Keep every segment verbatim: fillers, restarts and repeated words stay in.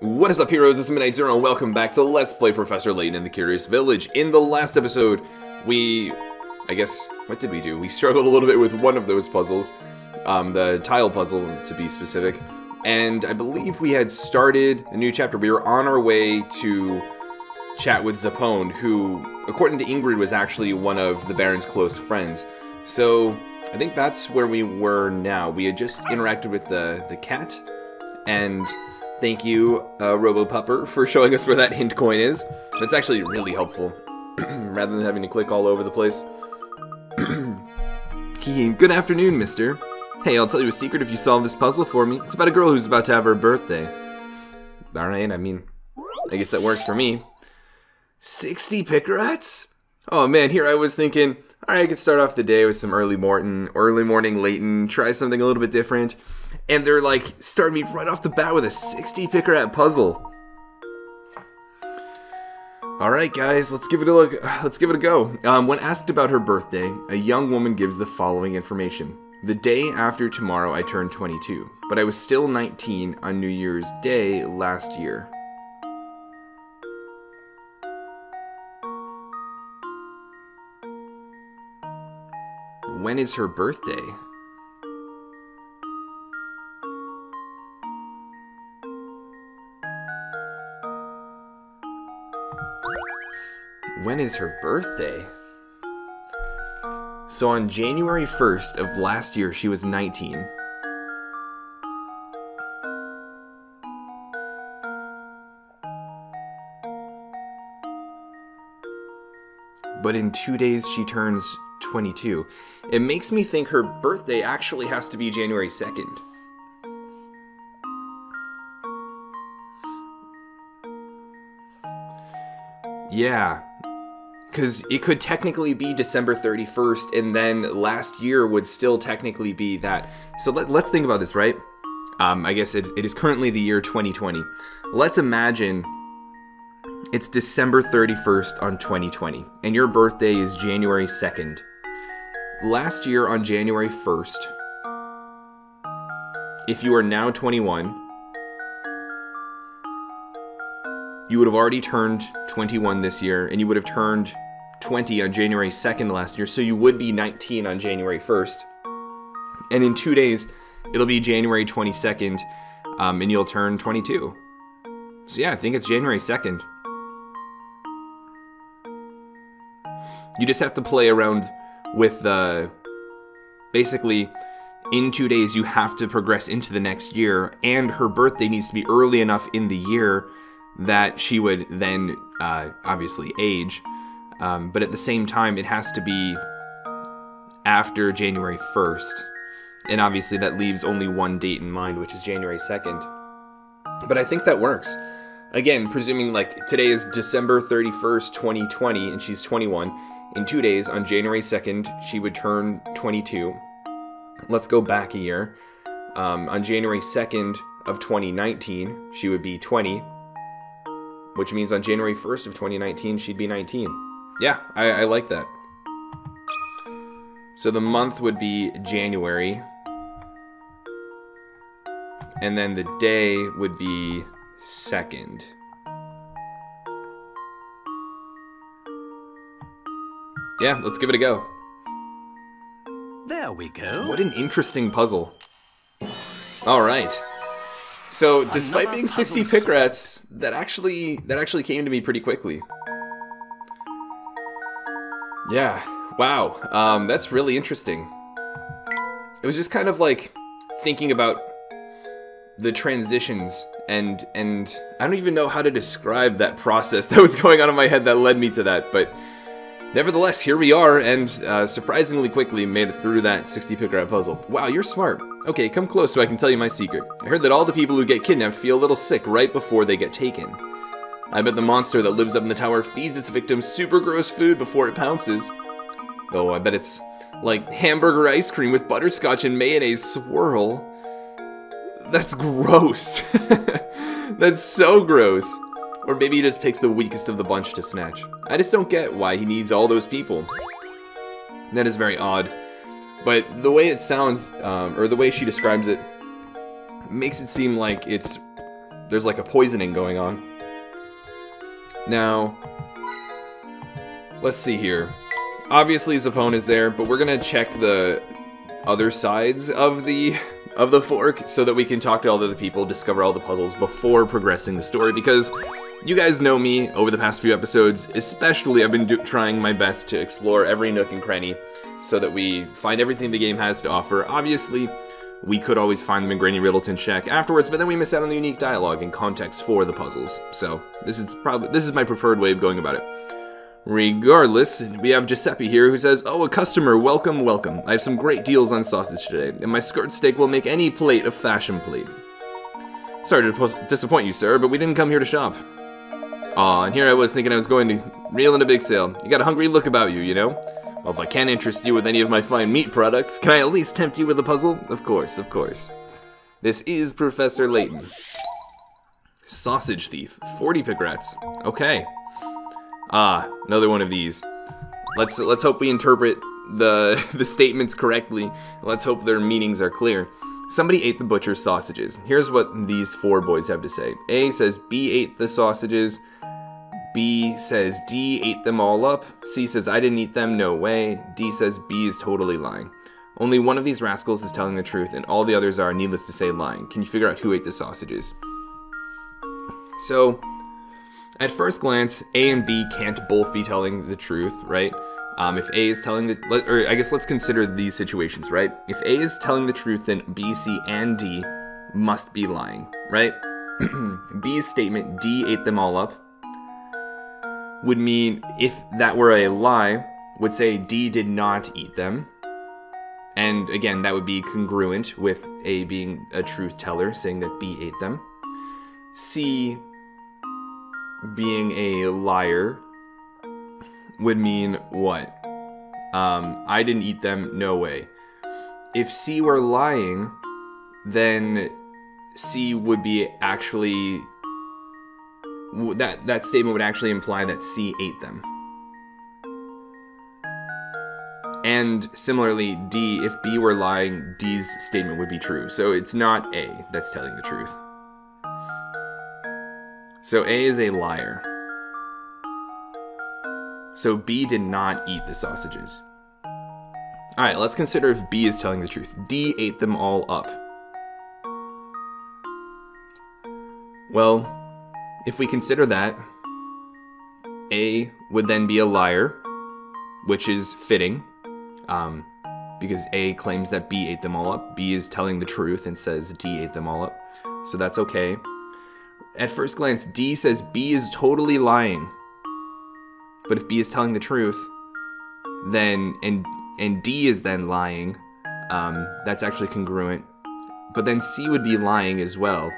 What is up, heroes? This is MidniteZero, and welcome back to Let's Play Professor Layton in the Curious Village. In the last episode, we... I guess... what did we do? We struggled a little bit with one of those puzzles. Um, the tile puzzle, to be specific. And I believe we had started a new chapter. We were on our way to chat with Zappone, who, according to Ingrid, was actually one of the Baron's close friends. So, I think that's where we were now. We had just interacted with the, the cat, and... thank you, uh, RoboPupper, for showing us where that hint coin is. That's actually really helpful, rather than having to click all over the place. Good afternoon, mister. Hey, I'll tell you a secret if you solve this puzzle for me. It's about a girl who's about to have her birthday. Alright, I mean, I guess that works for me. sixty pickerets? Oh man, here I was thinking, alright, I could start off the day with some early morning, early morning Layton, try something a little bit different. And they're like, starting me right off the bat with a sixty pickeret puzzle. Alright guys, let's give it a look. Let's give it a go. Um, when asked about her birthday, a young woman gives the following information. The day after tomorrow I turned twenty-two, but I was still nineteen on New Year's Day last year. When is her birthday? When is her birthday? So on January first of last year, she was nineteen. But in two days, she turns twenty-two. It makes me think her birthday actually has to be January second. Yeah. Because it could technically be December thirty-first, and then last year would still technically be that. So let, let's think about this, right? Um, I guess it, it is currently the year twenty twenty. Let's imagine it's December thirty-first on twenty twenty, and your birthday is January second. Last year on January first, if you are now twenty-one, you would have already turned twenty-one this year, and you would have turned twenty on January second last year, so you would be nineteen on January first. And in two days, it'll be January twenty-second, um, and you'll turn twenty-two. So yeah, I think it's January second. You just have to play around with, uh, basically, in two days you have to progress into the next year, and her birthday needs to be early enough in the year that she would then, uh, obviously age, um, but at the same time, it has to be after January first, and obviously that leaves only one date in mind, which is January second, but I think that works. Again, presuming, like, today is December thirty-first, twenty twenty, and she's twenty-one, in two days, on January second, she would turn twenty-two, let's go back a year, um, on January second of twenty nineteen, she would be twenty, which means on January first of twenty nineteen, she'd be nineteen. Yeah, I, I like that. So the month would be January. And then the day would be second. Yeah, let's give it a go. There we go. What an interesting puzzle. All right. So, despite Another being sixty pickrats, that actually that actually came to me pretty quickly. Yeah, wow, um, that's really interesting. It was just kind of like thinking about the transitions, and and I don't even know how to describe that process that was going on in my head that led me to that, but nevertheless, here we are, and uh, surprisingly quickly made it through that sixty pickrat puzzle. Wow, you're smart. Okay, come close so I can tell you my secret. I heard that all the people who get kidnapped feel a little sick right before they get taken. I bet the monster that lives up in the tower feeds its victims super gross food before it pounces. Oh, I bet it's like hamburger ice cream with butterscotch and mayonnaise swirl. That's gross. That's so gross. Or maybe he just picks the weakest of the bunch to snatch. I just don't get why he needs all those people. That is very odd. But the way it sounds, um, or the way she describes it, makes it seem like it's there's like a poisoning going on. Now, let's see here. Obviously Zappone is there, but we're gonna check the other sides of the of the fork so that we can talk to all the other people, discover all the puzzles before progressing the story, because you guys know me over the past few episodes, especially I've been do trying my best to explore every nook and cranny so that we find everything the game has to offer. Obviously, we could always find them in Granny Riddleton Shack afterwards, but then we miss out on the unique dialogue and context for the puzzles. So this is probably this is my preferred way of going about it. Regardless, we have Giuseppe here who says, "Oh, a customer, welcome, welcome. I have some great deals on sausage today, and my skirt steak will make any plate a fashion plate. Sorry to disappoint you, sir, but we didn't come here to shop. Aw, and here I was thinking I was going to reel in a big sale. You got a hungry look about you, you know? Well, if I can't interest you with any of my fine meat products, can I at least tempt you with a puzzle? Of course, of course. This is Professor Layton. Sausage thief, forty pickrats. Okay. Ah, another one of these. Let's let's hope we interpret the the statements correctly. Let's hope their meanings are clear. Somebody ate the butcher's sausages. Here's what these four boys have to say. A says B ate the sausages. B says D ate them all up. C says I didn't eat them, no way. D says B is totally lying. Only one of these rascals is telling the truth, and all the others are, needless to say, lying. Can you figure out who ate the sausages? So, at first glance, A and B can't both be telling the truth, right? Um, if A is telling the... Let, or I guess let's consider these situations, right? If A is telling the truth, then B, C, and D must be lying, right? B's statement, D ate them all up, would mean, if that were a lie, would say D did not eat them. And again, that would be congruent with A being a truth teller, saying that B ate them. C... being a liar would mean what? Um, I didn't eat them, no way. If C were lying, then C would be actually... That, that statement would actually imply that C ate them. And similarly, D, if B were lying, D's statement would be true. So it's not A that's telling the truth. So A is a liar. So B did not eat the sausages. Alright, let's consider if B is telling the truth. D ate them all up. Well, if we consider that, A would then be a liar, which is fitting, um, because A claims that B ate them all up. B is telling the truth and says D ate them all up, so that's okay. At first glance, D says B is totally lying. But if B is telling the truth, then and and D is then lying, um, that's actually congruent. But then C would be lying as well.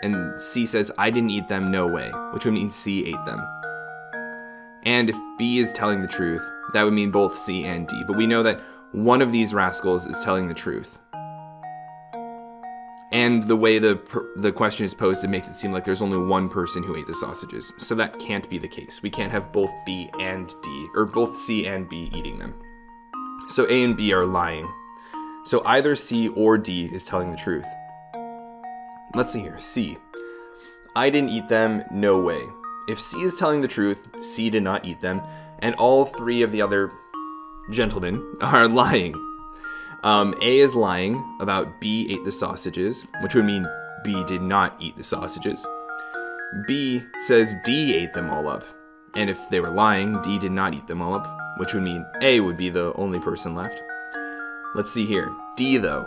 And C says, I didn't eat them, no way, which would mean C ate them. And if B is telling the truth, that would mean both C and D. But we know that one of these rascals is telling the truth. And the way the the question is posed, it makes it seem like there's only one person who ate the sausages. So that can't be the case. We can't have both B and D, or both C and B eating them. So A and B are lying. So either C or D is telling the truth. Let's see here. C. I didn't eat them, no way. If C is telling the truth, C did not eat them, and all three of the other gentlemen are lying. Um, A is lying about B ate the sausages, which would mean B did not eat the sausages. B says D ate them all up, and if they were lying, D did not eat them all up, which would mean A would be the only person left. Let's see here. D, though.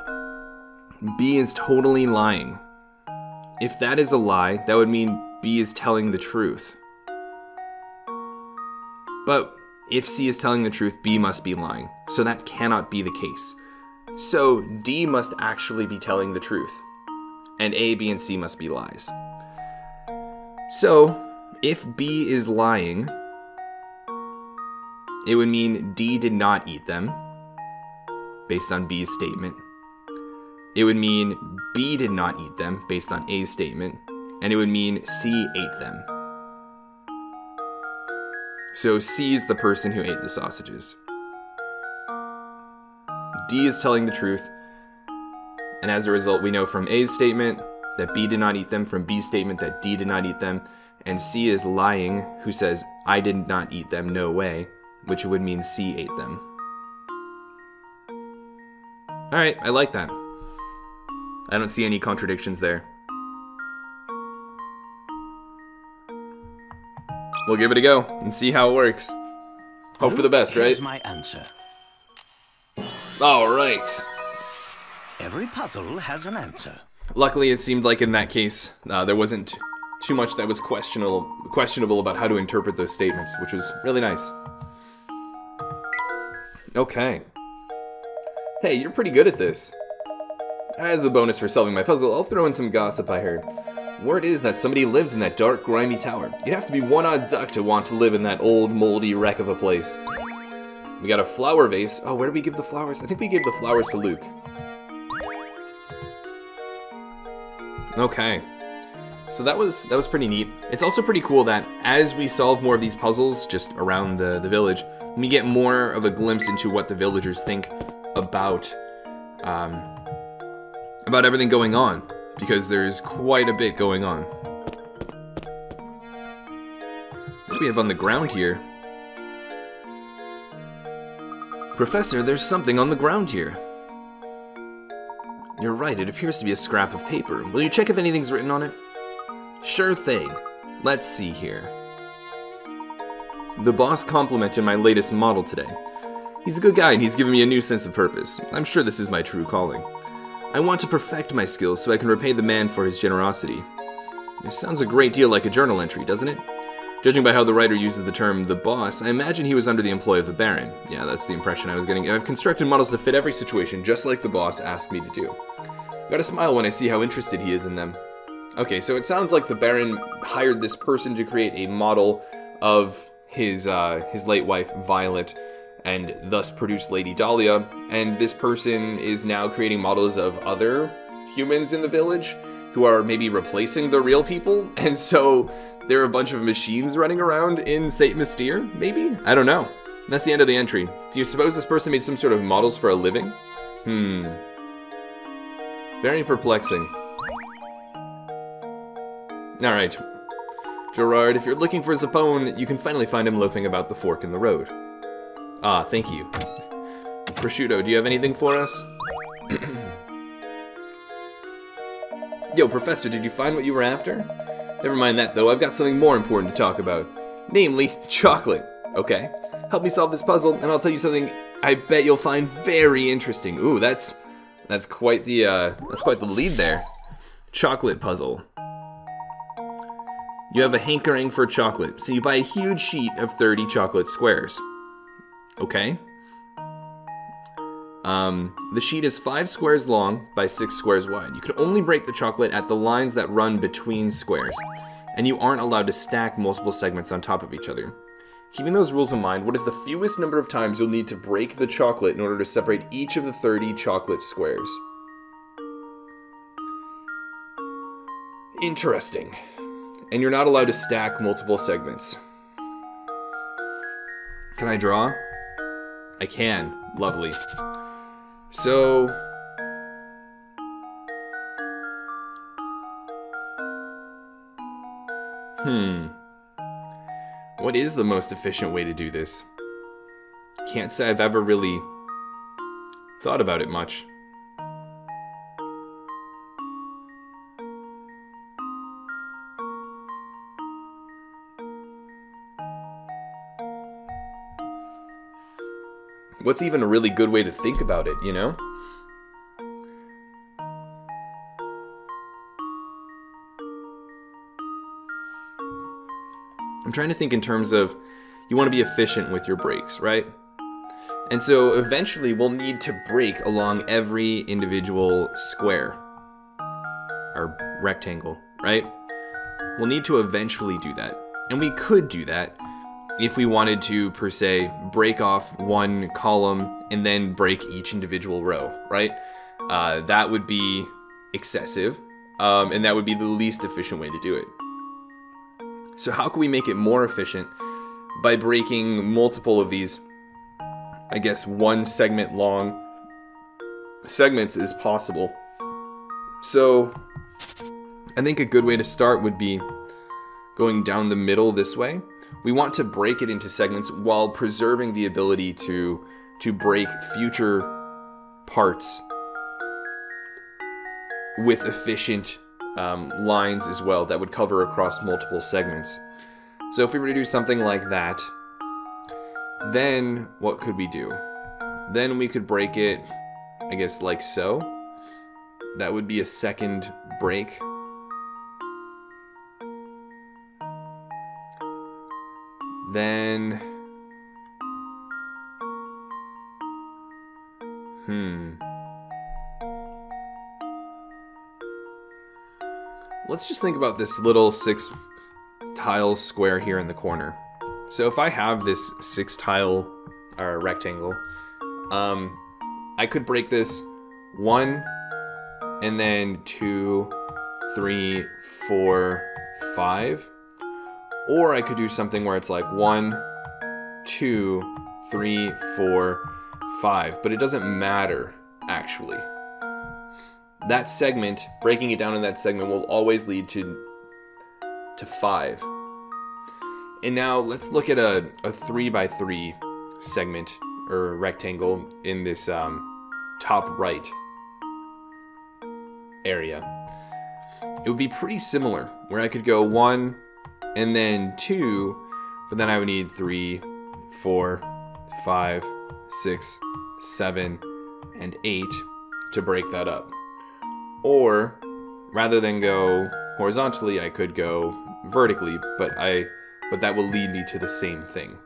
B is totally lying. If that is a lie, that would mean B is telling the truth. But if C is telling the truth, B must be lying, so that cannot be the case. So D must actually be telling the truth, and A, B, and C must be lies. So if B is lying, it would mean D did not eat them, based on B's statement. It would mean B did not eat them, based on A's statement, and it would mean C ate them. So C is the person who ate the sausages. D is telling the truth, and as a result, we know from A's statement that B did not eat them, from B's statement that D did not eat them, and C is lying, who says, I did not eat them, no way, which would mean C ate them. Alright, I like that. I don't see any contradictions there. We'll give it a go and see how it works. Hope for the best, right? Here's my answer. Alright. Every puzzle has an answer. Luckily, it seemed like in that case, uh, there wasn't too much that was questionable, questionable about how to interpret those statements, which was really nice. Okay. Hey, you're pretty good at this. As a bonus for solving my puzzle, I'll throw in some gossip I heard. Word is that somebody lives in that dark, grimy tower. You'd have to be one odd duck to want to live in that old, moldy wreck of a place. We got a flower vase. Oh, where did we give the flowers? I think we gave the flowers to Luke. Okay. So that was that was pretty neat. It's also pretty cool that as we solve more of these puzzles just around the, the village, we get more of a glimpse into what the villagers think about um, about everything going on, because there's quite a bit going on. What do we have on the ground here? Professor, there's something on the ground here. You're right, it appears to be a scrap of paper. Will you check if anything's written on it? Sure thing. Let's see here. The boss complimented my latest model today. He's a good guy and he's given me a new sense of purpose. I'm sure this is my true calling. I want to perfect my skills so I can repay the man for his generosity. This sounds a great deal like a journal entry, doesn't it? Judging by how the writer uses the term, the boss, I imagine he was under the employ of the Baron. Yeah, that's the impression I was getting. I've constructed models to fit every situation, just like the boss asked me to do. Gotta smile when I see how interested he is in them. Okay, so it sounds like the Baron hired this person to create a model of his, uh, his late wife, Violet, and thus produced Lady Dahlia, and this person is now creating models of other humans in the village who are maybe replacing the real people, and so there are a bunch of machines running around in Saint Mystere, maybe? I don't know. That's the end of the entry. Do you suppose this person made some sort of models for a living? Hmm. Very perplexing. Alright. Gerard, if you're looking for Zappone, you can finally find him loafing about the fork in the road. Ah, thank you. Prosciutto, do you have anything for us? Yo, Professor, did you find what you were after? Never mind that, though. I've got something more important to talk about. Namely, chocolate. Okay. Help me solve this puzzle, and I'll tell you something I bet you'll find very interesting. Ooh, that's that's quite the uh, that's quite the lead there. Chocolate puzzle. You have a hankering for chocolate, so you buy a huge sheet of thirty chocolate squares. Okay. Um, the sheet is five squares long by six squares wide. You can only break the chocolate at the lines that run between squares, and you aren't allowed to stack multiple segments on top of each other. Keeping those rules in mind, what is the fewest number of times you'll need to break the chocolate in order to separate each of the thirty chocolate squares? Interesting. And you're not allowed to stack multiple segments. Can I draw? I can. Lovely. So, hmm, what is the most efficient way to do this? Can't say I've ever really thought about it much. What's even a really good way to think about it, you know? I'm trying to think in terms of, you want to be efficient with your breaks, right? And so eventually we'll need to break along every individual square, or rectangle, right? We'll need to eventually do that. And we could do that if we wanted to, per se, break off one column and then break each individual row, right? Uh, that would be excessive, um, and that would be the least efficient way to do it. So how can we make it more efficient? By breaking multiple of these, I guess, one segment long segments is possible. So I think a good way to start would be going down the middle this way. We want to break it into segments while preserving the ability to, to break future parts with efficient um, lines as well that would cover across multiple segments. So if we were to do something like that, then what could we do? Then we could break it, I guess, like so. That would be a second break. Then, hmm. Let's just think about this little six tile square here in the corner. So if I have this six tile or rectangle, um, I could break this one and then two, three, four, five. Or I could do something where it's like one, two, three, four, five, but it doesn't matter, actually. That segment, breaking it down in that segment, will always lead to, to five. And now let's look at a, a three by three segment or rectangle in this um, top right area. It would be pretty similar, where I could go one, and then two, but then I would need three, four, five, six, seven, and eight to break that up. Or rather than go horizontally, I could go vertically, but I but that will lead me to the same thing.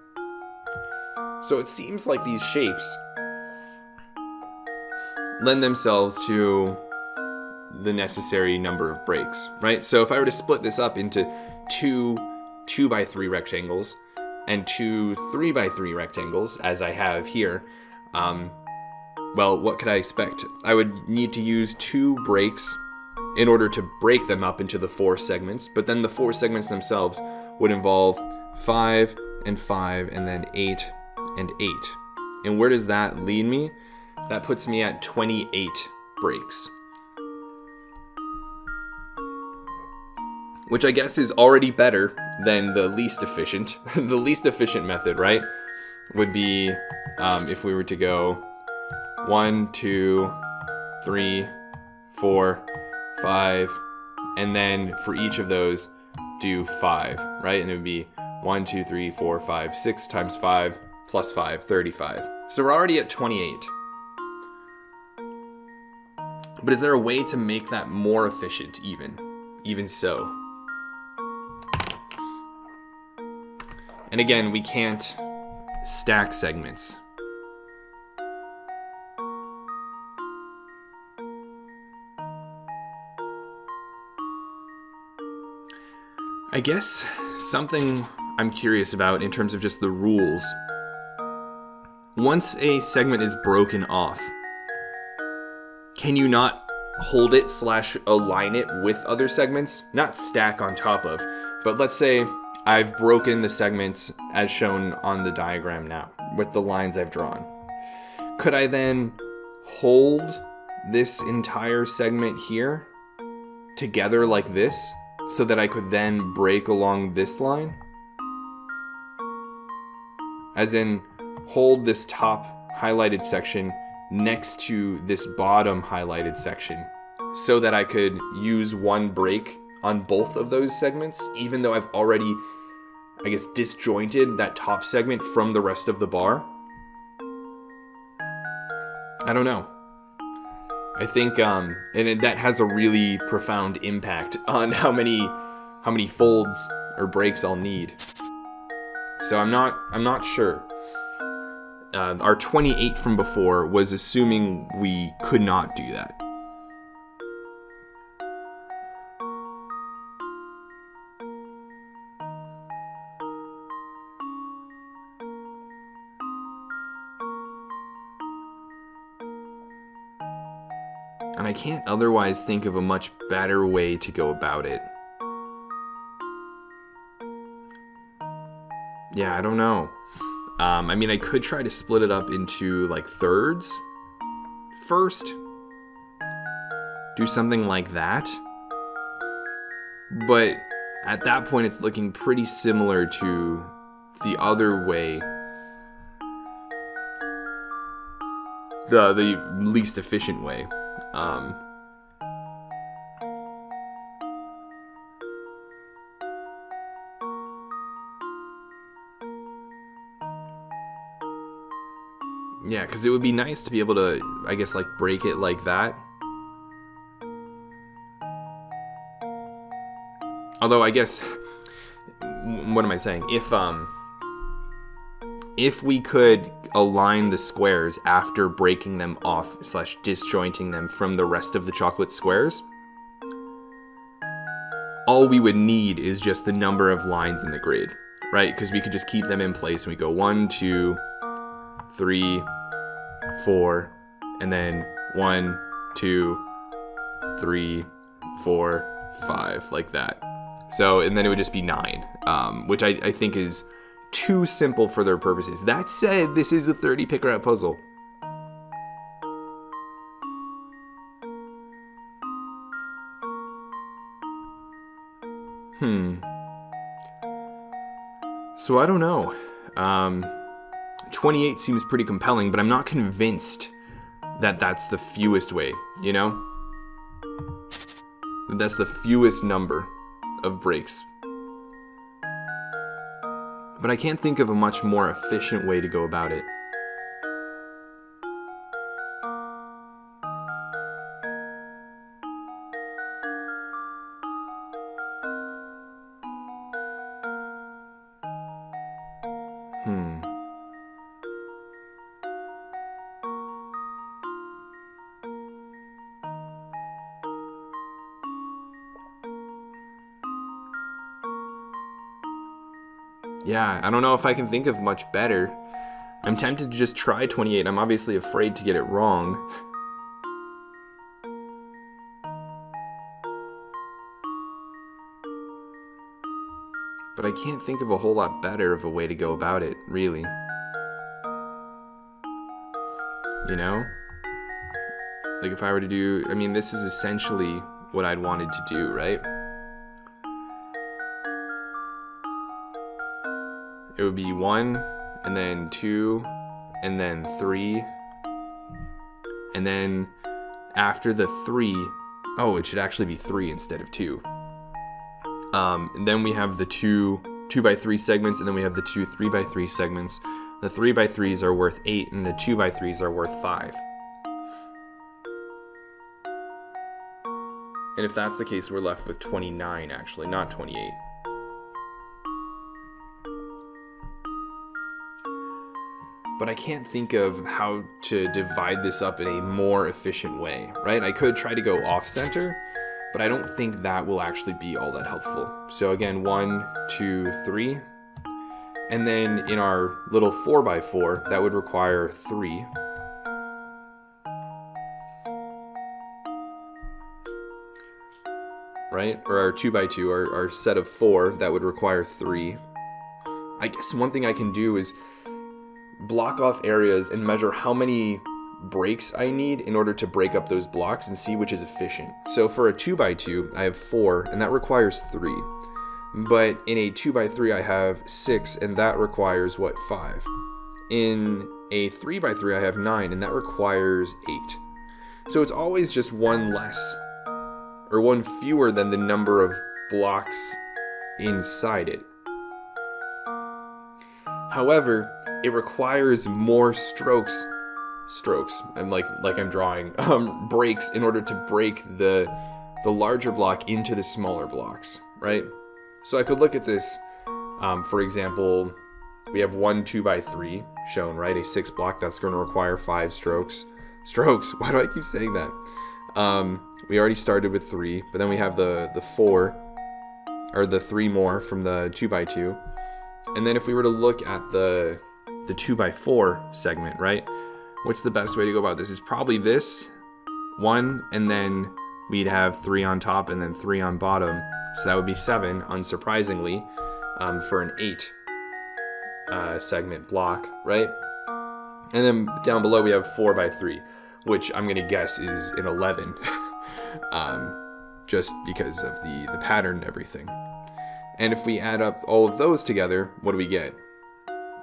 So it seems like these shapes lend themselves to the necessary number of breaks, right? So if I were to split this up into two two by three rectangles and two three by three rectangles, as I have here, um, well, what could I expect? I would need to use two breaks in order to break them up into the four segments, but then the four segments themselves would involve five and five and then eight and eight. And where does that lead me? That puts me at twenty-eight breaks, which I guess is already better than the least efficient. The least efficient method, right, would be um, if we were to go one, two, three, four, five, and then for each of those, do five, right? And it would be one, two, three, four, five, six times five, plus five, thirty-five. So we're already at twenty-eight. But is there a way to make that more efficient even? Even so. And again, we can't stack segments. I guess something I'm curious about in terms of just the rules. Once a segment is broken off, can you not hold it slash align it with other segments? Not stack on top of, but let's say I've broken the segments as shown on the diagram now with the lines I've drawn. Could I then hold this entire segment here together like this so that I could then break along this line? As in, hold this top highlighted section next to this bottom highlighted section so that I could use one break on both of those segments, even though I've already, I guess, disjointed that top segment from the rest of the bar. I don't know. I think um, and that has a really profound impact on how many how many folds or breaks I'll need. So I'm not I'm not sure. Uh, our twenty-eight from before was assuming we could not do that. And I can't otherwise think of a much better way to go about it. Yeah, I don't know. Um, I mean, I could try to split it up into, like, thirds first. Do something like that. But at that point, it's looking pretty similar to the other way. The, the least efficient way. Um, yeah, because it would be nice to be able to, I guess, like, break it like that. Although, I guess, what am I saying? If, um, if we could align the squares after breaking them off slash disjointing them from the rest of the chocolate squares, all we would need is just the number of lines in the grid, right? Because we could just keep them in place and we go one, two, three, four, and then one, two, three, four, five, like that. So, and then it would just be nine, um, which I, I think is too simple for their purposes. That said, this is a thirty picker out puzzle. Hmm. So I don't know. Um, twenty-eight seems pretty compelling, but I'm not convinced that that's the fewest way, you know? That's the fewest number of breaks. But I can't think of a much more efficient way to go about it. Hmm. Yeah, I don't know if I can think of much better. I'm tempted to just try twenty-eight. I'm obviously afraid to get it wrong. But I can't think of a whole lot better of a way to go about it, really. You know? Like if I were to do... I mean, this is essentially what I'd wanted to do, right? It would be one, and then two, and then three, and then after the three, oh, it should actually be three instead of two. Um, and then we have the two two by three segments, and then we have the two three by three segments. The three by threes are worth eight, and the two by threes are worth five. And if that's the case, we're left with twenty-nine, actually, not twenty-eight. But I can't think of how to divide this up in a more efficient way, right? I could try to go off-center, but I don't think that will actually be all that helpful. So again, one, two, three. And then in our little four by four, that would require three. Right? Or our two by two, our, our set of four, that would require three. I guess one thing I can do is block off areas and measure how many breaks I need in order to break up those blocks and see which is efficient. So for a two by two, I have four, and that requires three. But in a two by three, I have six, and that requires, what, five? In a three by three, I have nine, and that requires eight. So it's always just one less, or one fewer than the number of blocks inside it. However, it requires more strokes, strokes, and like like I'm drawing, um, breaks in order to break the, the larger block into the smaller blocks, right? So I could look at this, um, for example, we have one two by three shown, right? A six block, that's gonna require five strokes. Strokes, why do I keep saying that? Um, we already started with three, but then we have the, the four, or the three more from the two by two. And then if we were to look at the, the two by four segment, right? What's the best way to go about this? Is probably this one, and then we'd have three on top and then three on bottom. So that would be seven, unsurprisingly, um, for an eight uh, segment block, right? And then down below we have four by three, which I'm gonna guess is an eleven. um, just because of the, the pattern and everything. And if we add up all of those together, what do we get?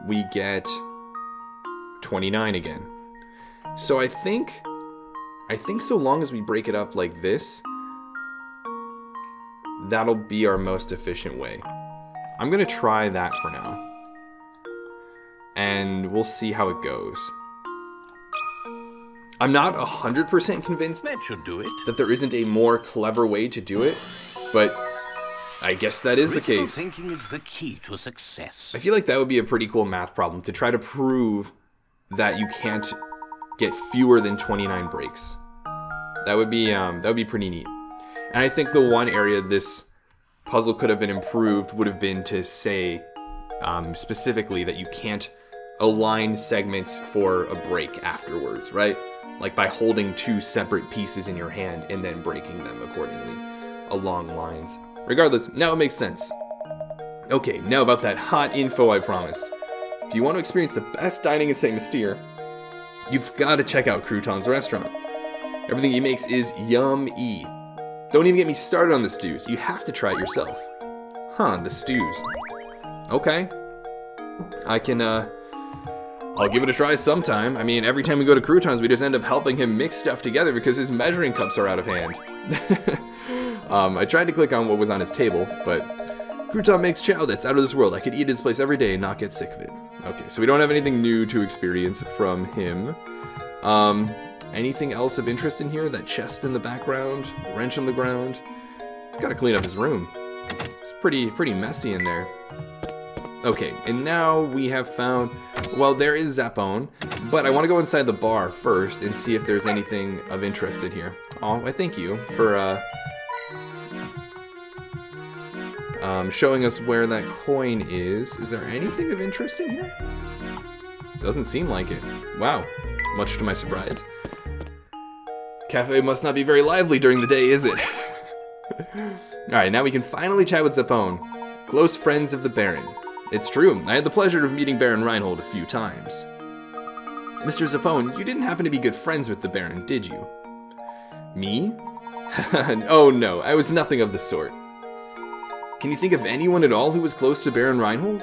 We get twenty-nine again. So I think, I think so long as we break it up like this, that'll be our most efficient way. I'm gonna try that for now. And we'll see how it goes. I'm not one hundred percent convinced that should do it. That there isn't a more clever way to do it, but I guess that is the case. Critical thinking is the key to success. I feel like that would be a pretty cool math problem, to try to prove that you can't get fewer than twenty-nine breaks. That would be um, that would be pretty neat. And I think the one area this puzzle could have been improved would have been to say um, specifically that you can't align segments for a break afterwards, right? Like by holding two separate pieces in your hand and then breaking them accordingly along lines. Regardless, now it makes sense. Okay, now about that hot info I promised. If you want to experience the best dining in Saint Mystere, you've got to check out Crouton's restaurant. Everything he makes is yum-y. Don't even get me started on the stews. You have to try it yourself. Huh, the stews. Okay. I can, uh... I'll give it a try sometime. I mean, every time we go to Crouton's, we just end up helping him mix stuff together because his measuring cups are out of hand. um, I tried to click on what was on his table, but... Crouton makes chow that's out of this world. I could eat at his place every day and not get sick of it. Okay, so we don't have anything new to experience from him. Um... Anything else of interest in here? That chest in the background, wrench on the ground. He's got to clean up his room. It's pretty, pretty messy in there. Okay, and now we have found, well, there is Zappone, but I want to go inside the bar first and see if there's anything of interest in here. Oh, I thank you for uh, um, showing us where that coin is. Is there anything of interest in here? Doesn't seem like it. Wow, much to my surprise. Cafe must not be very lively during the day, is it? Alright, now we can finally chat with Zappone. Close friends of the Baron. It's true, I had the pleasure of meeting Baron Reinhold a few times. Mister Zappone, you didn't happen to be good friends with the Baron, did you? Me? Oh no, I was nothing of the sort. Can you think of anyone at all who was close to Baron Reinhold?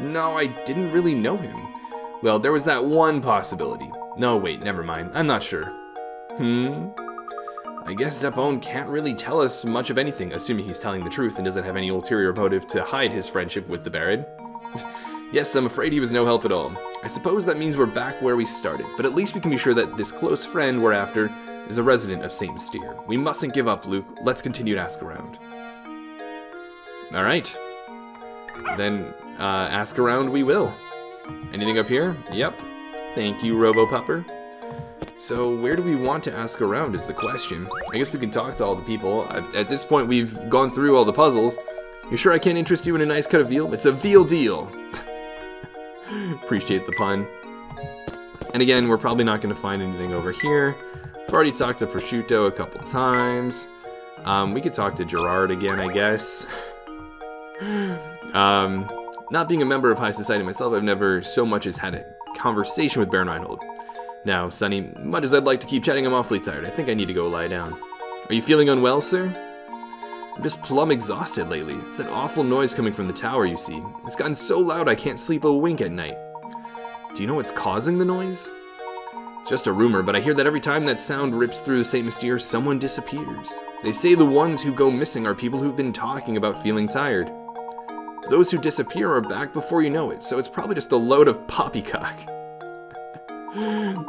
No, I didn't really know him. Well, there was that one possibility. No, wait, never mind, I'm not sure. Hmm? I guess Zappone can't really tell us much of anything, assuming he's telling the truth and doesn't have any ulterior motive to hide his friendship with the Baron. Yes, I'm afraid he was no help at all. I suppose that means we're back where we started, but at least we can be sure that this close friend we're after is a resident of Saint Mystere. We mustn't give up, Luke. Let's continue to ask around. Alright. Then, uh, ask around we will. Anything up here? Yep. Thank you, RoboPupper. So where do we want to ask around is the question. I guess we can talk to all the people. At this point, we've gone through all the puzzles. You sure I can't interest you in a nice cut of veal? It's a veal deal. Appreciate the pun. And again, we're probably not going to find anything over here. I've already talked to Prosciutto a couple times. Um, we could talk to Gerard again, I guess. um, not being a member of high society myself, I've never so much as had a conversation with Baron Reinhold. Now, Sonny, much as I'd like to keep chatting, I'm awfully tired. I think I need to go lie down. Are you feeling unwell, sir? I'm just plumb exhausted lately. It's that awful noise coming from the tower, you see. It's gotten so loud I can't sleep a wink at night. Do you know what's causing the noise? It's just a rumor, but I hear that every time that sound rips through Saint Mystere, someone disappears. They say the ones who go missing are people who've been talking about feeling tired. Those who disappear are back before you know it, so it's probably just a load of poppycock.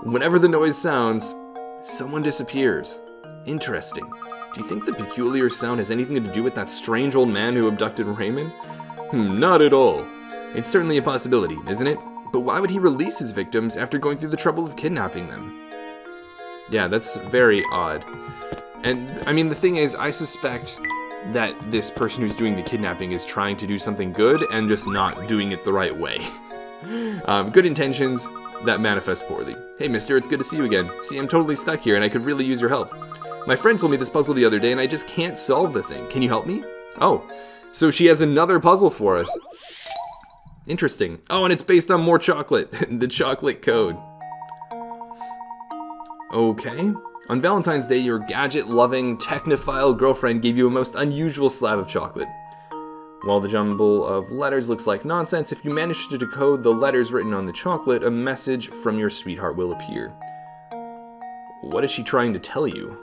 Whenever the noise sounds, someone disappears. Interesting. Do you think the peculiar sound has anything to do with that strange old man who abducted Raymond? Hmm, not at all. It's certainly a possibility, isn't it? But why would he release his victims after going through the trouble of kidnapping them? Yeah, that's very odd. And, I mean, the thing is, I suspect that this person who's doing the kidnapping is trying to do something good and just not doing it the right way. um, good intentions... that manifests poorly. Hey, mister, it's good to see you again. See, I'm totally stuck here, and I could really use your help. My friend told me this puzzle the other day, and I just can't solve the thing. Can you help me? Oh, so she has another puzzle for us. Interesting. Oh, and it's based on more chocolate. The chocolate code. Okay. On Valentine's Day, your gadget-loving, technophile girlfriend gave you a most unusual slab of chocolate. While the jumble of letters looks like nonsense, if you manage to decode the letters written on the chocolate, a message from your sweetheart will appear. What is she trying to tell you?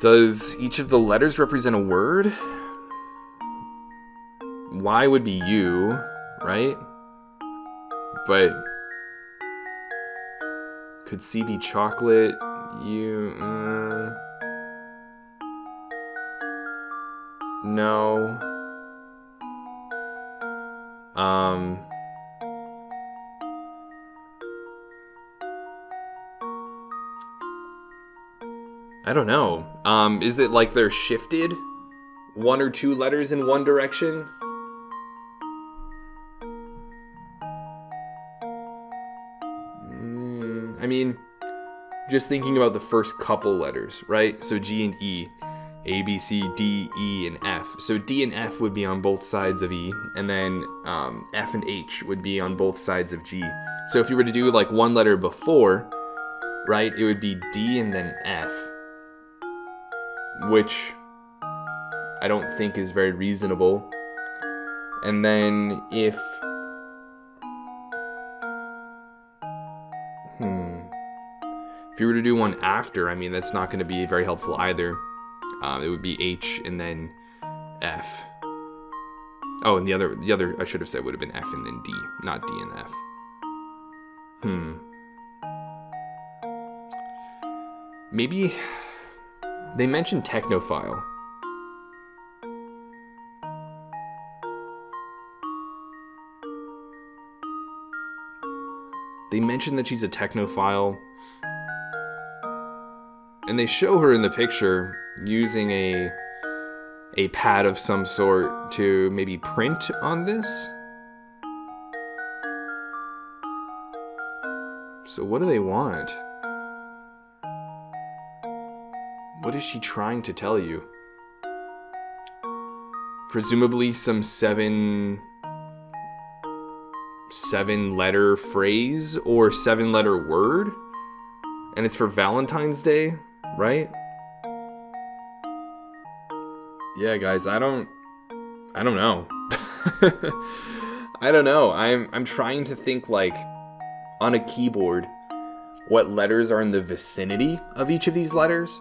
Does each of the letters represent a word? Y would be U, right? But could C be chocolate? You... Mm, no. Um... I don't know. Um, is it like they're shifted? One or two letters in one direction? Mm, I mean... Just thinking about the first couple letters, right? So G and E, A, B, C, D, E, and F. So D and F would be on both sides of E, and then um, F and H would be on both sides of G. So if you were to do like one letter before, right, it would be D and then F, which I don't think is very reasonable. And then if... If you were to do one after, I mean, that's not going to be very helpful either. Um, it would be H and then F. Oh, and the other, the other I should have said would have been F and then D, not D and F. Hmm. Maybe they mentioned technophile. They mentioned that she's a technophile. And they show her in the picture using a a pad of some sort to maybe print on this. So what do they want? What is she trying to tell you? Presumably some seven seven letter phrase or seven letter word? And it's for Valentine's Day? Right? Yeah, guys, I don't... I don't know. I don't know. I'm, I'm trying to think, like, on a keyboard, what letters are in the vicinity of each of these letters,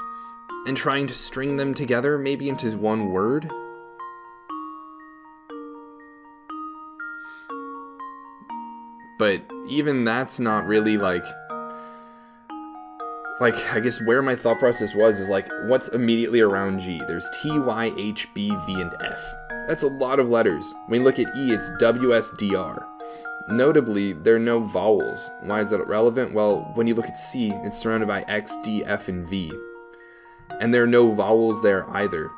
and trying to string them together, maybe into one word? But even that's not really, like... Like, I guess where my thought process was is like, what's immediately around G? There's T, Y, H, B, V, and F. That's a lot of letters. When you look at E, it's W, S, D, R. Notably, there are no vowels. Why is that relevant? Well, when you look at C, it's surrounded by X, D, F, and V. And there are no vowels there either.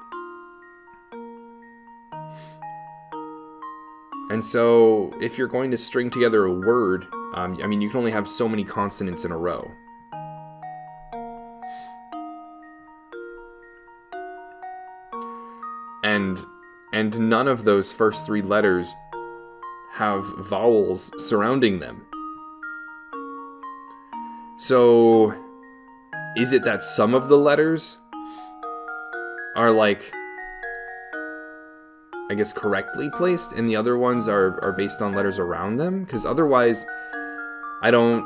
And so, if you're going to string together a word, um, I mean, you can only have so many consonants in a row. And, and none of those first three letters have vowels surrounding them. So, is it that some of the letters are, like, I guess correctly placed, and the other ones are, are based on letters around them? Because otherwise, I don't...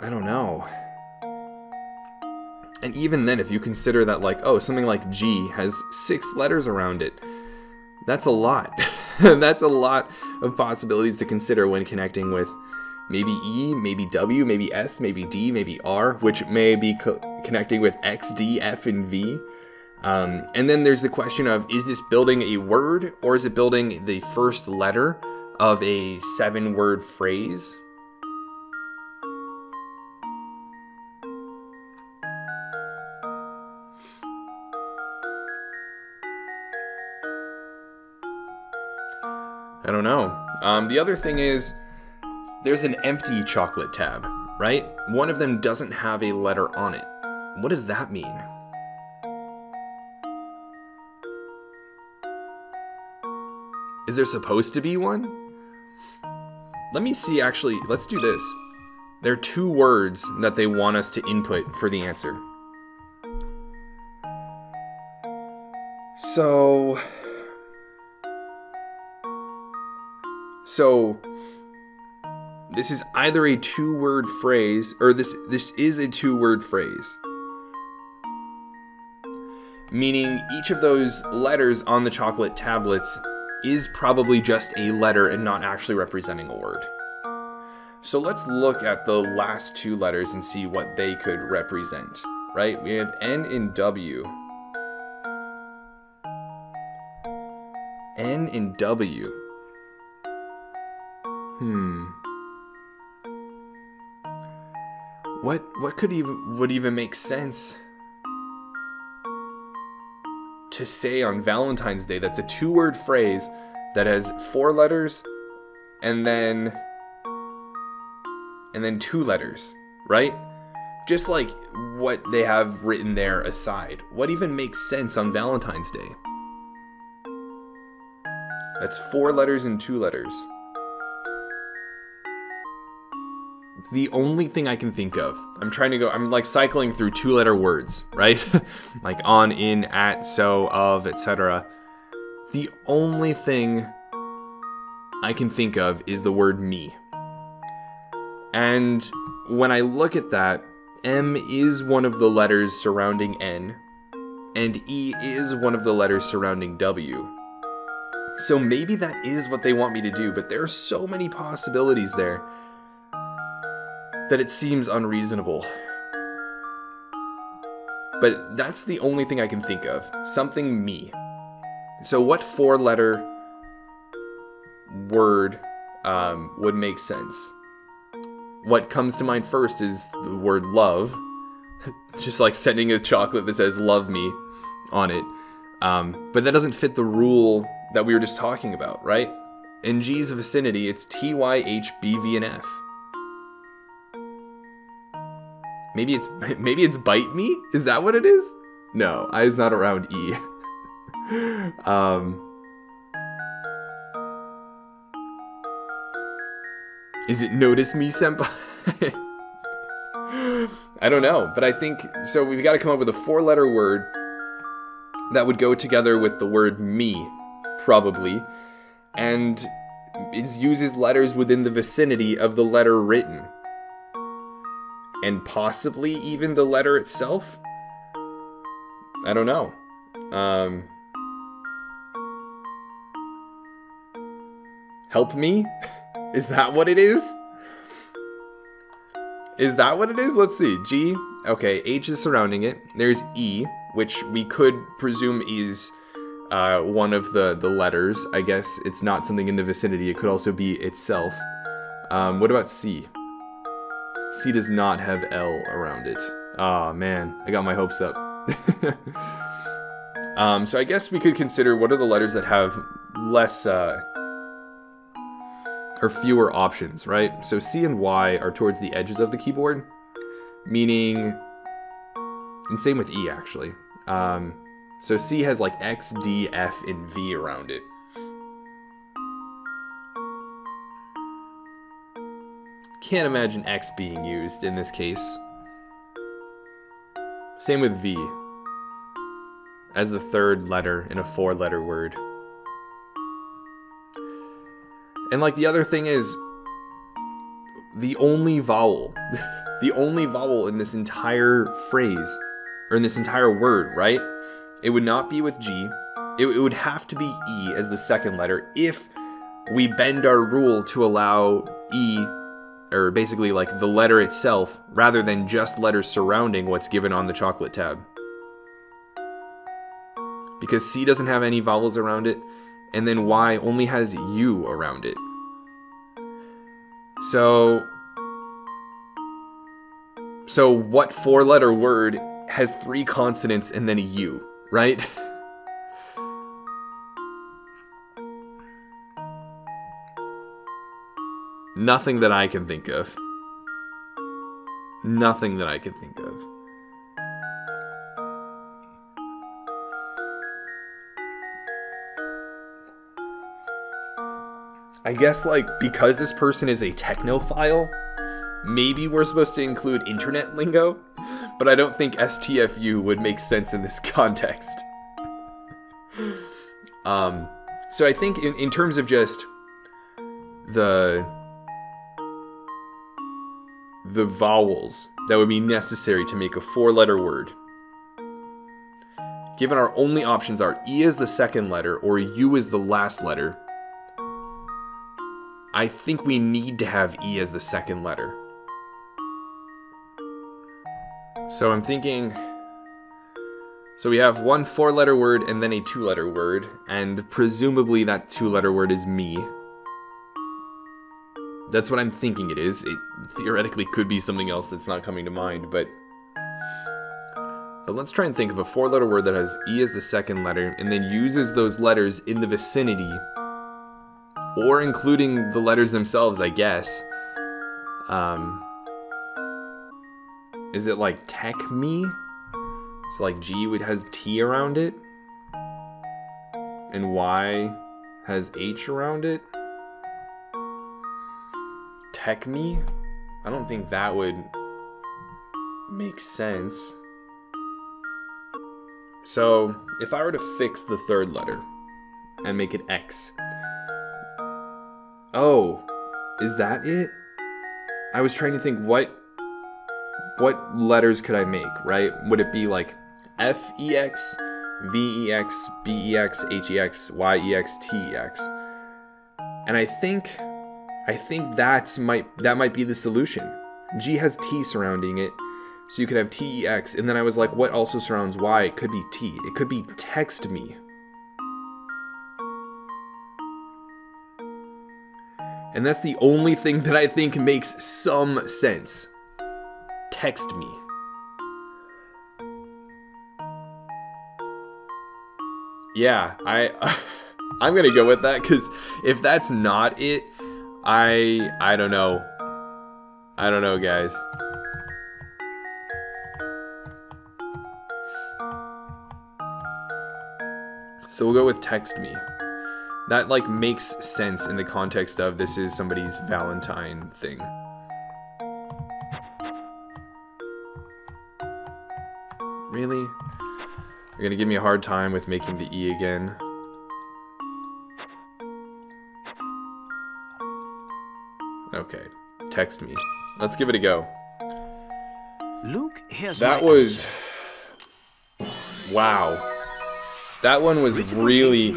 I don't know. And even then, if you consider that, like, oh, something like G has six letters around it, that's a lot. That's a lot of possibilities to consider when connecting with maybe E, maybe W, maybe S, maybe D, maybe R, which may be co connecting with X, D, F, and V. Um, and then there's the question of, is this building a word, or is it building the first letter of a seven-word phrase? I don't know. Um, the other thing is, there's an empty chocolate tab, right? One of them doesn't have a letter on it. What does that mean? Is there supposed to be one? Let me see, actually, let's do this. There are two words that they want us to input for the answer. So... So... This is either a two-word phrase, or this this is a two-word phrase. Meaning each of those letters on the chocolate tablets is probably just a letter and not actually representing a word. So let's look at the last two letters and see what they could represent, right? We have N and W. N and W. Hmm. What what could even would even make sense to say on Valentine's Day? That's a two-word phrase that has four letters and then and then two letters, right? Just like what they have written there aside. What even makes sense on Valentine's Day? That's four letters and two letters. The only thing I can think of, I'm trying to go, I'm like cycling through two-letter words, right? Like on, in, at, so, of, et cetera. The only thing I can think of is the word me. And when I look at that, M is one of the letters surrounding N, and E is one of the letters surrounding W. So maybe that is what they want me to do, but there are so many possibilities there that it seems unreasonable. But that's the only thing I can think of. Something me. So what four-letter word um, would make sense? What comes to mind first is the word love. Just like sending a chocolate that says love me on it. Um, but that doesn't fit the rule that we were just talking about, right? In G's vicinity, it's T, Y, H, B, V, and F. Maybe it's maybe it's bite me? Is that what it is? No, I is not around E. um, is it notice me, senpai? I don't know, but I think so. We've got to come up with a four-letter word that would go together with the word me, probably, and it uses letters within the vicinity of the letter written. And possibly even the letter itself? I don't know. Um, help me? Is that what it is? Is that what it is? Let's see. G. Okay, H is surrounding it. There's E, which we could presume is uh, one of the, the letters. I guess it's not something in the vicinity. It could also be itself. Um, what about C? C does not have L around it. Ah, oh, man, I got my hopes up. um, so I guess we could consider what are the letters that have less uh, or fewer options, right? So C and Y are towards the edges of the keyboard, meaning, and same with E actually. Um, so C has like X, D, F, and V around it. Can't imagine X being used in this case. Same with V as the third letter in a four-letter word. And like the other thing is the only vowel, the only vowel in this entire phrase or in this entire word, right? It would not be with G. It, it would have to be E as the second letter if we bend our rule to allow E, or basically like the letter itself, rather than just letters surrounding what's given on the chocolate tab. Because C doesn't have any vowels around it, and then Y only has U around it. So, so what four-letter word has three consonants and then a U, right? Nothing that I can think of. Nothing that I can think of. I guess, like, because this person is a technophile, maybe we're supposed to include internet lingo, but I don't think S T F U would make sense in this context. um, so I think in, in terms of just the, the vowels that would be necessary to make a four-letter word, given our only options are E is the second letter or U is the last letter, I think we need to have E as the second letter. So I'm thinking, so we have one four-letter word and then a two-letter word, and presumably that two-letter word is me. That's what I'm thinking it is. It theoretically could be something else that's not coming to mind, but... But let's try and think of a four-letter word that has E as the second letter and then uses those letters in the vicinity, or including the letters themselves, I guess. Um, is it like tech me? So like G has T around it, and Y has H around it. Tech me? I don't think that would make sense. So, if I were to fix the third letter and make it X. Oh, is that it? I was trying to think what what letters could I make, right? Would it be like F E X, V E X, B E X, H E X, Y E X, T E X? And I think I think that's might that might be the solution. G has T surrounding it. So you could have T E X, and then I was like, what also surrounds Y? It could be T. It could be text me. And that's the only thing that I think makes some sense. Text me. Yeah, I, uh, I'm gonna go with that, because if that's not it, I, I don't know. I don't know, guys. So we'll go with text me. That like makes sense in the context of this is somebody's Valentine thing. Really? You're gonna give me a hard time with making the E again. Okay, text me. Let's give it a go. Luke, here's that my was answer. Wow. That one was really,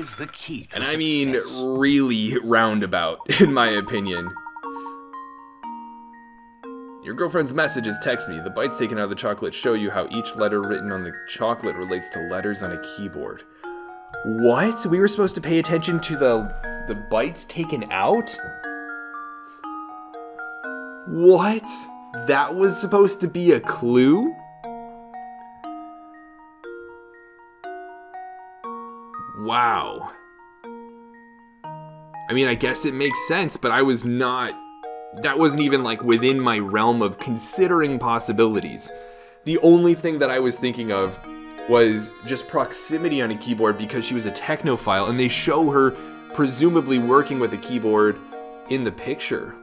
and I mean really roundabout, in my opinion. Your girlfriend's message is text me. The bites taken out of the chocolate show you how each letter written on the chocolate relates to letters on a keyboard. What? We were supposed to pay attention to the, the bites taken out? What? That was supposed to be a clue? Wow. I mean, I guess it makes sense, but I was not... That wasn't even, like, within my realm of considering possibilities. The only thing that I was thinking of was just proximity on a keyboard because she was a technophile, and they show her presumably working with a keyboard in the picture.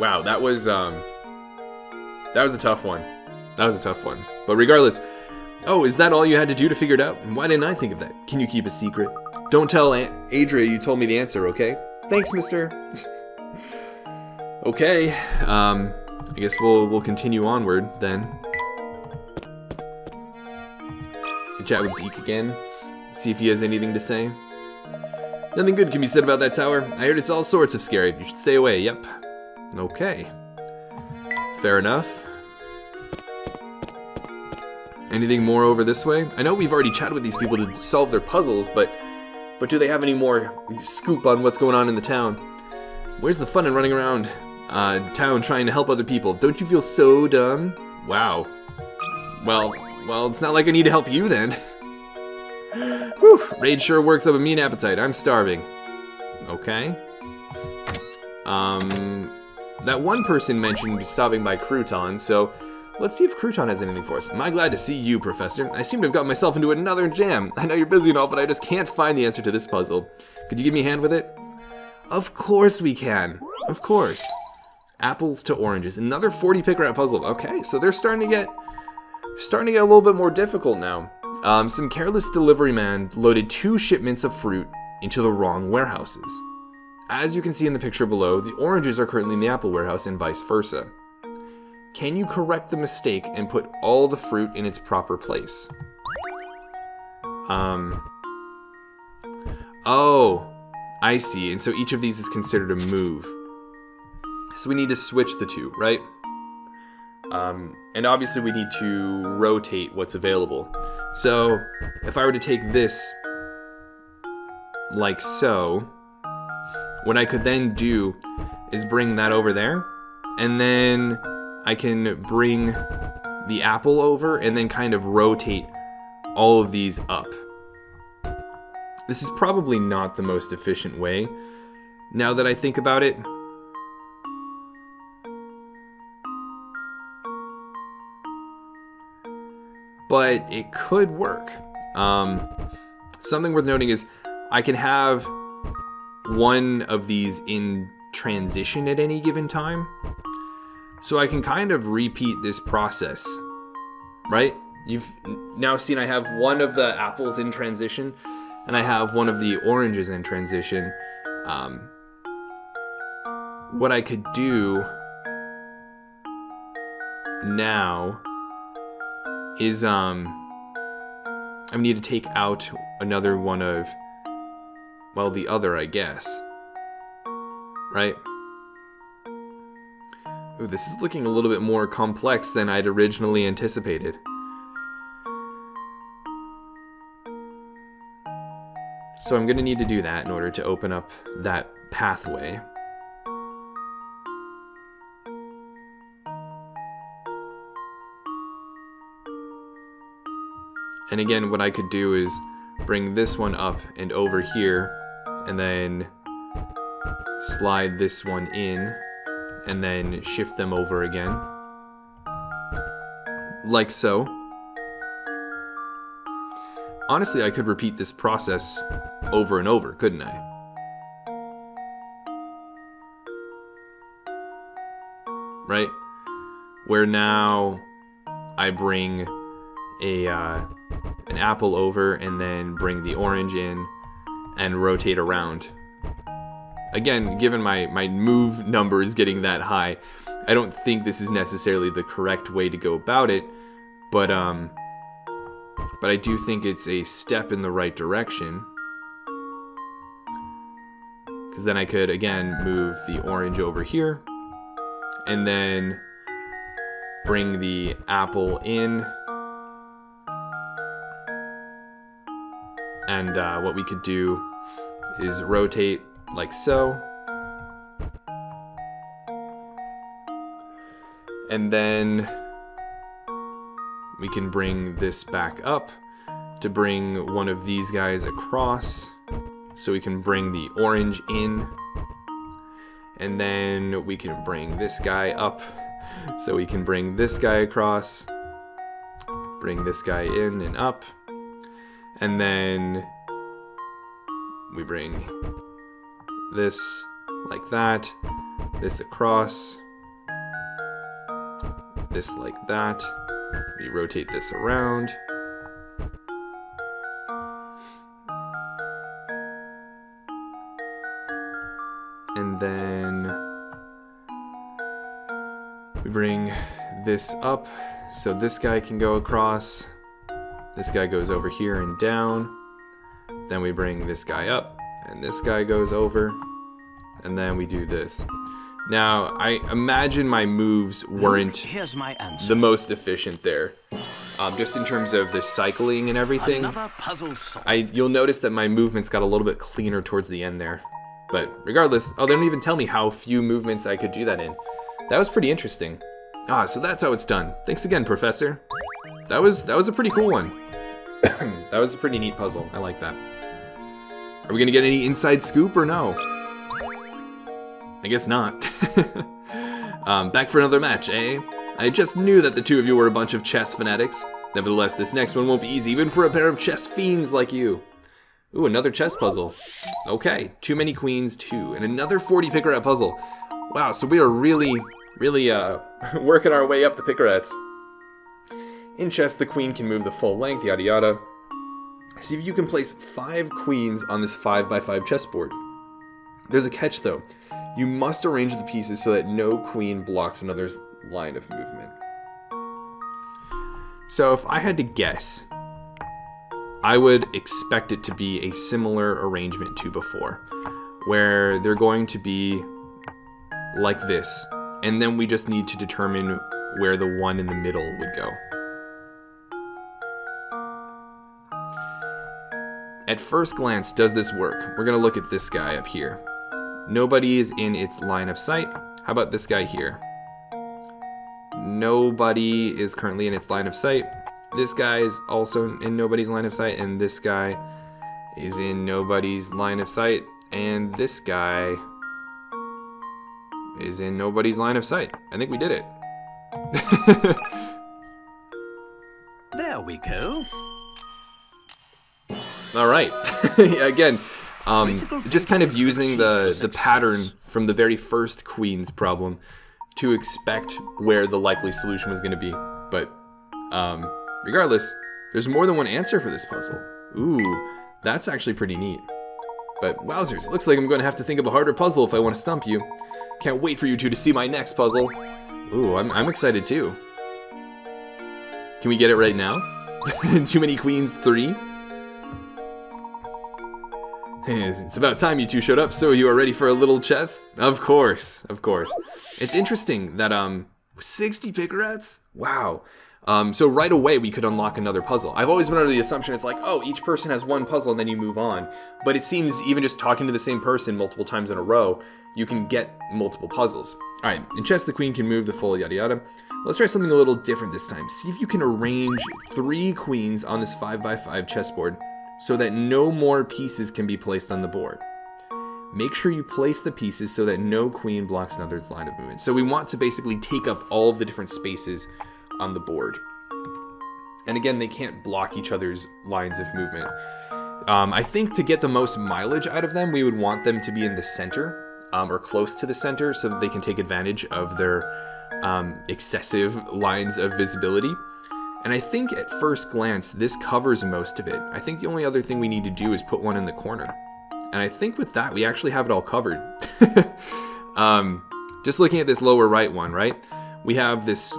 Wow, that was, um... That was a tough one. That was a tough one. But regardless... Oh, is that all you had to do to figure it out? Why didn't I think of that? Can you keep a secret? Don't tell Aunt Adria you told me the answer, okay? Thanks, mister. Okay, um, I guess we'll we'll continue onward then. Chat with Deke again. See if he has anything to say. Nothing good can be said about that tower. I heard it's all sorts of scary. You should stay away, yep. Okay. Fair enough. Anything more over this way? I know we've already chatted with these people to solve their puzzles, but but do they have any more scoop on what's going on in the town? Where's the fun in running around uh, town trying to help other people? Don't you feel so dumb? Wow. Well, well, it's not like I need to help you then. Whew, Raid sure works up a mean appetite. I'm starving. Okay. Um, that one person mentioned stopping by Crouton, so... Let's see if Crouton has anything for us. Am I glad to see you, Professor? I seem to have got myself into another jam. I know you're busy and all, but I just can't find the answer to this puzzle. Could you give me a hand with it? Of course we can. Of course. Apples to oranges. Another forty pick route puzzle. Okay, so they're starting to get starting to get a little bit more difficult now. Um, some careless delivery man loaded two shipments of fruit into the wrong warehouses. As you can see in the picture below, the oranges are currently in the apple warehouse and vice versa. Can you correct the mistake and put all the fruit in its proper place? Um. Oh, I see. And so each of these is considered a move. So we need to switch the two, right? Um, and obviously we need to rotate what's available. So if I were to take this like so, what I could then do is bring that over there, and then I can bring the apple over and then kind of rotate all of these up. This is probably not the most efficient way, now that I think about it. But it could work. Um, something worth noting is I can have one of these in transition at any given time. So I can kind of repeat this process, right? You've now seen I have one of the apples in transition and I have one of the oranges in transition. Um, what I could do now is um, I need to take out another one of, well, the other, I guess, right? Ooh, this is looking a little bit more complex than I'd originally anticipated. So I'm gonna need to do that in order to open up that pathway. And again, what I could do is bring this one up and over here, and then slide this one in, and then shift them over again. Like so. Honestly, I could repeat this process over and over, couldn't I? Right? Where now I bring a uh, an apple over and then bring the orange in and rotate around. Again, given my, my move number is getting that high, I don't think this is necessarily the correct way to go about it, but um, but I do think it's a step in the right direction. Because then I could, again, move the orange over here, and then bring the apple in, and uh, what we could do is rotate like so, and then we can bring this back up to bring one of these guys across, so we can bring the orange in, and then we can bring this guy up, so we can bring this guy across, bring this guy in and up, and then we bring this like that, this across, this like that, we rotate this around, and then we bring this up so this guy can go across, this guy goes over here and down, then we bring this guy up, and this guy goes over, and then we do this. Now, I imagine my moves weren't Luke, my the most efficient there. Um, just in terms of the cycling and everything, I, you'll notice that my movements got a little bit cleaner towards the end there. But regardless, oh, they don't even tell me how few movements I could do that in. That was pretty interesting. Ah, so that's how it's done. Thanks again, Professor. That was, that was a pretty cool one. That was a pretty neat puzzle. I like that. Are we gonna get any inside scoop or no? I guess not. um, back for another match, eh? I just knew that the two of you were a bunch of chess fanatics. Nevertheless, this next one won't be easy, even for a pair of chess fiends like you. Ooh, another chess puzzle. Okay, too many queens, two. And another forty picaret puzzle. Wow, so we are really, really uh, working our way up the picarets. In chess, the queen can move the full length, yada yada. See if you can place five queens on this five by five chessboard. There's a catch, though. You must arrange the pieces so that no queen blocks another's line of movement. So if I had to guess, I would expect it to be a similar arrangement to before, where they're going to be like this, and then we just need to determine where the one in the middle would go. At first glance, does this work? We're gonna look at this guy up here. Nobody is in its line of sight. How about this guy here? Nobody is currently in its line of sight. This guy is also in nobody's line of sight, and this guy is in nobody's line of sight, and this guy is in nobody's line of sight. I think we did it. There we go. All right. Again, um, just kind of using the, the pattern from the very first Queen's problem to expect where the likely solution was going to be. But um, regardless, there's more than one answer for this puzzle. Ooh, that's actually pretty neat. But wowzers, looks like I'm going to have to think of a harder puzzle if I want to stump you. Can't wait for you two to see my next puzzle. Ooh, I'm, I'm excited too. Can we get it right now? Too many queens, three? It's about time you two showed up, so you are ready for a little chess? Of course, of course. It's interesting that, um, sixty picarets? Wow. Um, so right away we could unlock another puzzle. I've always been under the assumption it's like, oh, each person has one puzzle and then you move on. But it seems even just talking to the same person multiple times in a row, you can get multiple puzzles. All right, in chess, the queen can move the full yada yada. Let's try something a little different this time. See if you can arrange three queens on this five by five chessboard so that no more pieces can be placed on the board. Make sure you place the pieces so that no queen blocks another's line of movement. So we want to basically take up all of the different spaces on the board. And again, they can't block each other's lines of movement. Um, I think to get the most mileage out of them, we would want them to be in the center, um, or close to the center, so that they can take advantage of their um, excessive lines of visibility. And I think at first glance, this covers most of it. I think the only other thing we need to do is put one in the corner. And I think with that, we actually have it all covered. um, just looking at this lower right one, right? We have this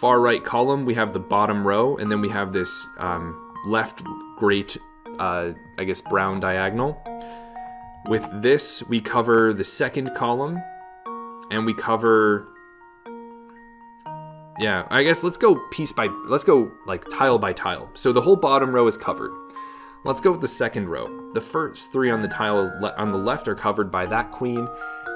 far right column, we have the bottom row, and then we have this um, left great, uh, I guess, brown diagonal. With this, we cover the second column, and we cover... Yeah, I guess let's go piece by, let's go like tile by tile. So the whole bottom row is covered. Let's go with the second row. The first three on the tile le on the left are covered by that queen.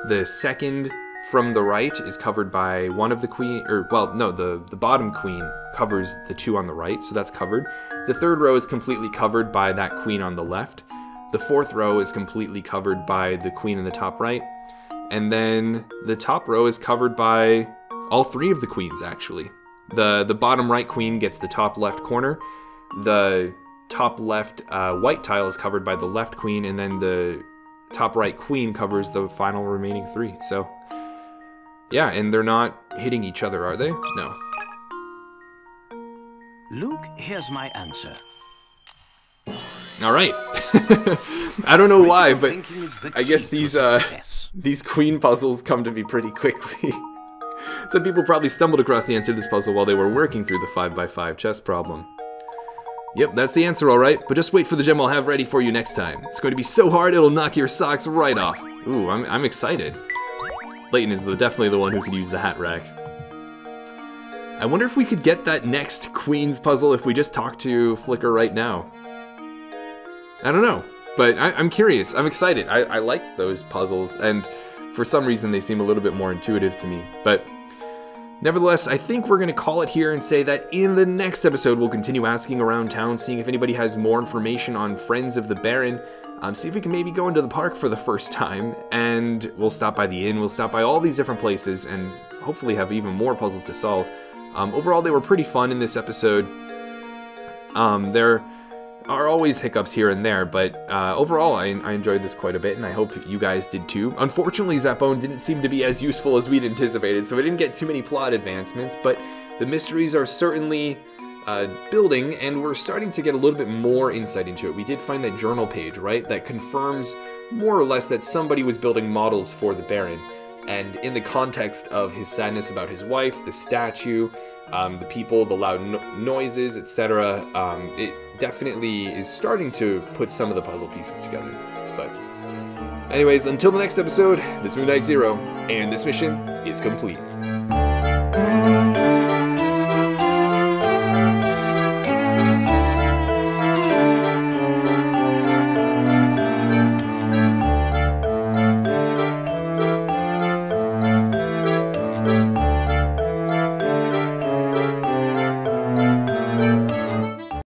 The second from the right is covered by one of the queen, or well, no, the, the bottom queen covers the two on the right, so that's covered. The third row is completely covered by that queen on the left. The fourth row is completely covered by the queen in the top right. And then the top row is covered by all three of the queens, actually. The the bottom right queen gets the top left corner, the top left uh, white tile is covered by the left queen, and then the top right queen covers the final remaining three. So, yeah, and they're not hitting each other, are they? No. Luke, here's my answer. All right. I don't know why, but I guess these uh, these queen puzzles come to me pretty quickly. Some people probably stumbled across the answer to this puzzle while they were working through the five by five chess problem. Yep, that's the answer, all right, but just wait for the gem I'll have ready for you next time. It's going to be so hard, it'll knock your socks right off. Ooh, I'm, I'm excited. Layton is definitely the one who could use the hat rack. I wonder if we could get that next Queen's puzzle if we just talk to Flicker right now. I don't know, but I, I'm curious. I'm excited. I, I like those puzzles, and for some reason they seem a little bit more intuitive to me, but... Nevertheless, I think we're going to call it here and say that in the next episode, we'll continue asking around town, seeing if anybody has more information on Friends of the Baron, um, see if we can maybe go into the park for the first time, and we'll stop by the inn, we'll stop by all these different places, and hopefully have even more puzzles to solve. Um, overall, they were pretty fun in this episode. Um, they're are always hiccups here and there, but uh, overall I, I enjoyed this quite a bit, and I hope you guys did too. Unfortunately, Zappone didn't seem to be as useful as we'd anticipated, so we didn't get too many plot advancements, but the mysteries are certainly uh, building, and we're starting to get a little bit more insight into it. We did find that journal page, right, that confirms more or less that somebody was building models for the Baron, and in the context of his sadness about his wife, the statue, um, the people, the loud no noises, et cetera, um, it definitely is starting to put some of the puzzle pieces together. But anyways, until the next episode, this is MidniteZero, and this mission is complete.